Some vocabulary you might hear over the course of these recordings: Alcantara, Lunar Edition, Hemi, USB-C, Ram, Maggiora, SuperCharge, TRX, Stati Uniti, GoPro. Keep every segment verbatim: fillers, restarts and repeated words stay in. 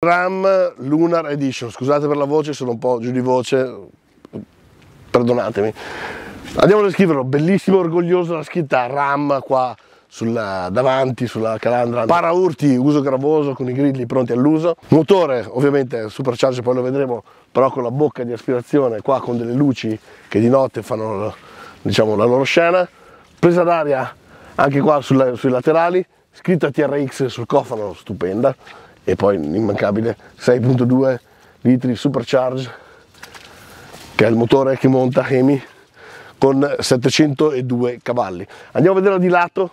Ram Lunar Edition, scusate per la voce, sono un po' giù di voce, perdonatemi. Andiamo a descriverlo, bellissimo, orgoglioso la scritta Ram qua sulla, davanti sulla calandra. Paraurti uso gravoso con i grilli pronti all'uso. Motore ovviamente SuperCharge, poi lo vedremo, però con la bocca di aspirazione qua con delle luci che di notte fanno, diciamo, la loro scena. Presa d'aria anche qua sulla, sui laterali, scritta T R X sul cofano, stupenda. E poi immancabile sei punto due litri SuperCharge, che è il motore che monta Hemi con settecentodue cavalli. Andiamo a vederla di lato,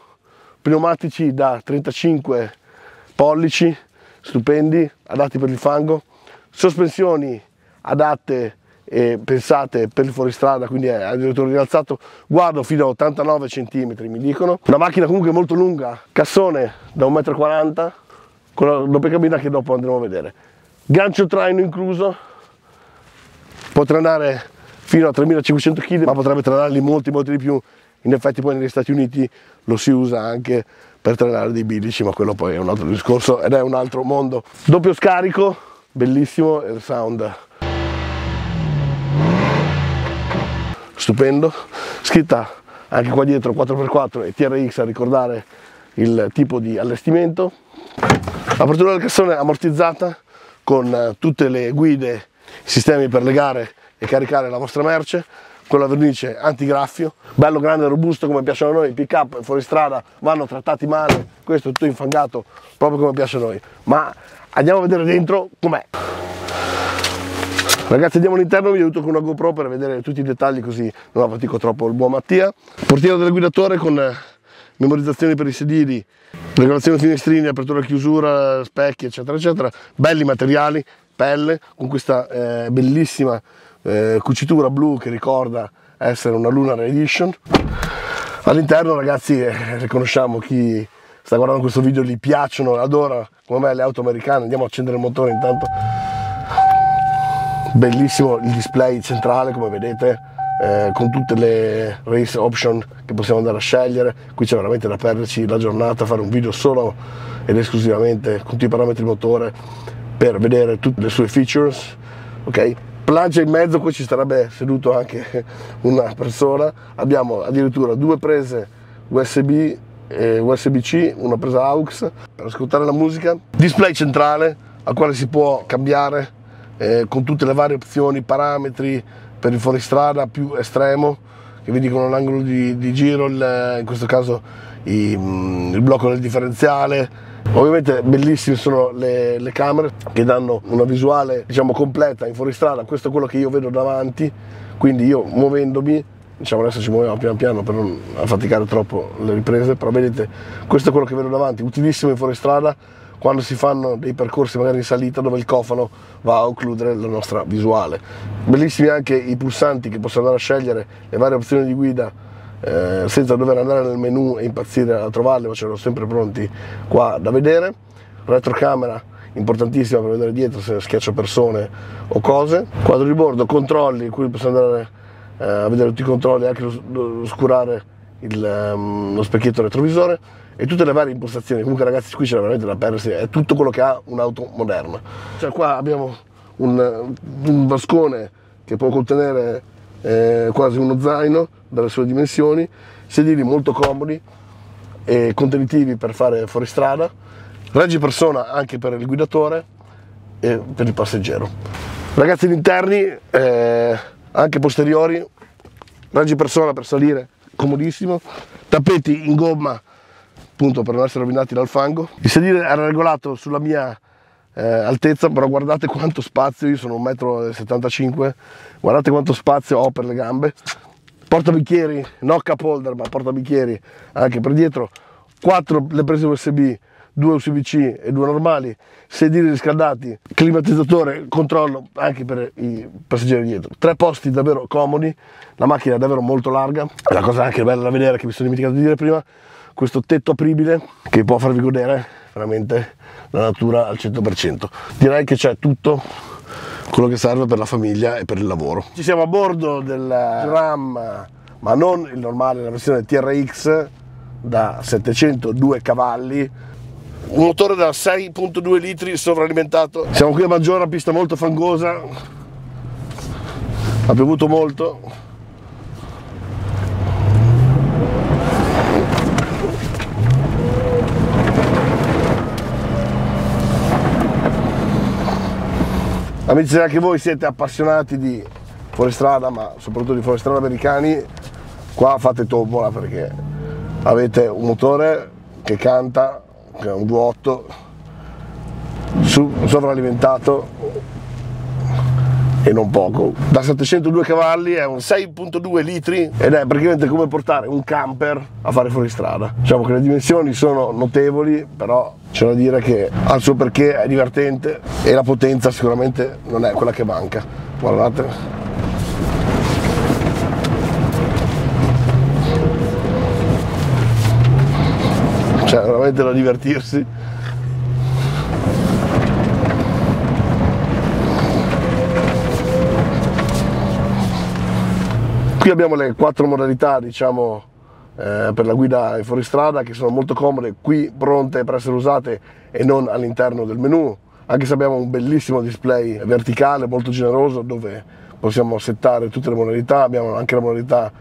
pneumatici da trentacinque pollici, stupendi, adatti per il fango, sospensioni adatte e pensate per il fuoristrada, quindi è addirittura rialzato, guardo fino a ottantanove centimetri mi dicono. Una macchina comunque molto lunga, cassone da un metro e quaranta, con la doppia cabina che dopo andremo a vedere. Gancio traino incluso, può trainare fino a tremilacinquecento chili, ma potrebbe trainarli molti molti di più. In effetti poi negli Stati Uniti lo si usa anche per trainare dei bilici, ma quello poi è un altro discorso ed è un altro mondo. Doppio scarico, bellissimo, il sound stupendo. Scritta anche qua dietro quattro per quattro e T R X a ricordare il tipo di allestimento. L'apertura del cassone ammortizzata con tutte le guide, i sistemi per legare e caricare la vostra merce, con la vernice antigraffio, bello grande e robusto come piacciono a noi. I pick up fuoristrada vanno trattati male, questo è tutto infangato proprio come piace a noi. Ma andiamo a vedere dentro com'è. Ragazzi, andiamo all'interno, vi aiuto con una GoPro per vedere tutti i dettagli così non fatico troppo il buon Mattia. Portiera del guidatore con memorizzazione per i sedili, regolazione finestrini, apertura e chiusura, specchi eccetera eccetera. Belli materiali, pelle con questa eh, bellissima eh, cucitura blu che ricorda essere una Lunar Edition. All'interno, ragazzi, eh, riconosciamo chi sta guardando questo video, gli piacciono, adora come me le auto americane. Andiamo a accendere il motore intanto. Bellissimo il display centrale, come vedete, Eh, con tutte le race option che possiamo andare a scegliere. Qui c'è veramente da perderci la giornata, fare un video solo ed esclusivamente con tutti i parametri motore per vedere tutte le sue features, ok? Plancia in mezzo, qui ci starebbe seduto anche una persona. Abbiamo addirittura due prese U S B e U S B C, una presa aux per ascoltare la musica, display centrale al quale si può cambiare eh, con tutte le varie opzioni, parametri per il fuoristrada più estremo, che vi dicono l'angolo di, di giro, il, in questo caso i, il blocco del differenziale. Ovviamente bellissime sono le, le camere che danno una visuale, diciamo, completa in fuoristrada. Questo è quello che io vedo davanti, quindi io muovendomi, diciamo, adesso ci muoviamo piano piano per non affaticare troppo le riprese, però vedete, questo è quello che vedo davanti, utilissimo in fuoristrada quando si fanno dei percorsi magari in salita dove il cofano va a occludere la nostra visuale. Bellissimi anche i pulsanti che possono andare a scegliere le varie opzioni di guida eh, senza dover andare nel menu e impazzire a trovarle, ma ce l'ho sempre pronti qua da vedere. Retrocamera importantissima per vedere dietro se schiaccio persone o cose. Quadro di bordo, controlli, qui possiamo andare eh, a vedere tutti i controlli, anche oscurare il, um, lo specchietto retrovisore e tutte le varie impostazioni. Comunque, ragazzi, qui c'è veramente da perdersi, è tutto quello che ha un'auto moderna. Cioè qua abbiamo un, un vascone che può contenere eh, quasi uno zaino dalle sue dimensioni, sedili molto comodi e contenitivi per fare fuoristrada, reggipersona anche per il guidatore e per il passeggero. Ragazzi, gli interni eh, anche posteriori, reggipersona per salire, comodissimo, tappeti in gomma appunto per non essere rovinati dal fango. Il sedile era regolato sulla mia eh, altezza, però guardate quanto spazio, io sono un metro e settantacinque, guardate quanto spazio ho per le gambe. Portabicchieri, no cup holder ma portabicchieri anche per dietro, quattro le prese U S B, due U S B C e due normali, sedili riscaldati, climatizzatore, controllo anche per i passeggeri dietro. Tre posti davvero comodi, la macchina è davvero molto larga. La cosa anche bella da vedere, che mi sono dimenticato di dire prima, questo tetto apribile che può farvi godere veramente la natura al cento per cento. Direi che c'è tutto quello che serve per la famiglia e per il lavoro. Ci siamo a bordo del Ram, ma non il normale, la versione T R X da settecentodue cavalli, un motore da sei virgola due litri sovralimentato. Siamo qui a Maggiora, pista molto fangosa, ha piovuto molto. Amici, se anche voi siete appassionati di fuoristrada, ma soprattutto di fuoristrada americani, qua fate tombola, perché avete un motore che canta, che è un duotto sovralimentato e non poco, da settecentodue cavalli, è un sei virgola due litri ed è praticamente come portare un camper a fare fuoristrada. Diciamo che le dimensioni sono notevoli, però c'è da dire che ha il suo perché, è divertente e la potenza sicuramente non è quella che manca. Guardate. Cioè, veramente da divertirsi. Qui abbiamo le quattro modalità, diciamo, eh, per la guida in fuoristrada, che sono molto comode qui, pronte per essere usate e non all'interno del menu, anche se abbiamo un bellissimo display verticale molto generoso dove possiamo settare tutte le modalità. Abbiamo anche la modalità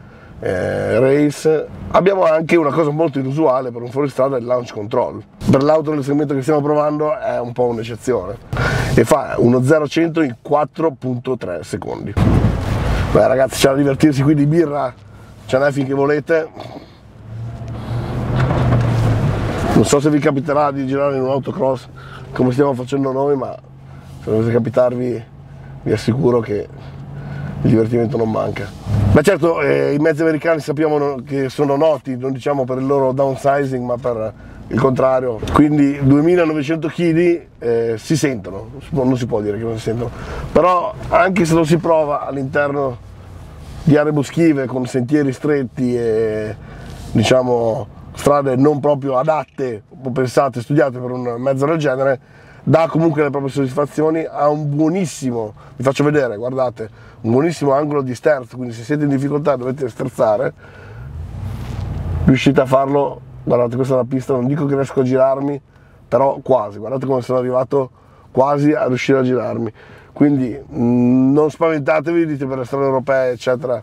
Eh, race. Abbiamo anche una cosa molto inusuale per un fuoristrada, il launch control. Per l'auto nel segmento che stiamo provando è un po' un'eccezione e fa uno zero a cento in quattro virgola tre secondi. Beh ragazzi, c'è da divertirsi qui, di birra ce n'è finché volete. Non so se vi capiterà di girare in un autocross come stiamo facendo noi, ma se dovesse capitarvi vi assicuro che il divertimento non manca. Ma certo, eh, i mezzi americani sappiamo che sono noti, non diciamo per il loro downsizing, ma per il contrario. Quindi duemilanovecento chili eh, si sentono, non si può dire che non si sentono, però anche se lo si prova all'interno di aree boschive con sentieri stretti e diciamo strade non proprio adatte, pensate, studiate per un mezzo del genere, dà comunque le proprie soddisfazioni. Ha un buonissimo, vi faccio vedere, guardate, un buonissimo angolo di sterzo, quindi se siete in difficoltà dovete sterzare, riuscite a farlo. Guardate, questa è la pista, non dico che riesco a girarmi, però quasi, guardate come sono arrivato quasi a riuscire a girarmi. Quindi mh, non spaventatevi, dite per le strade europee eccetera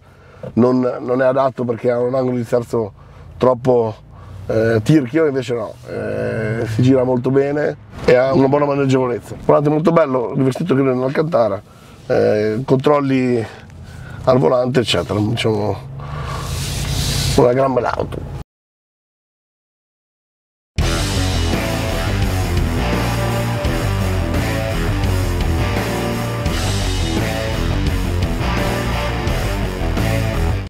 non, non è adatto perché ha un angolo di sterzo troppo Eh, tirchio, invece no, eh, si gira molto bene e ha una buona maneggevolezza. Guardate, molto bello il vestito che è in Alcantara, eh, controlli al volante eccetera, diciamo una gran bella auto.